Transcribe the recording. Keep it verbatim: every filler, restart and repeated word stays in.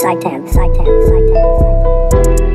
Side ten, side ten, side ten, side ten.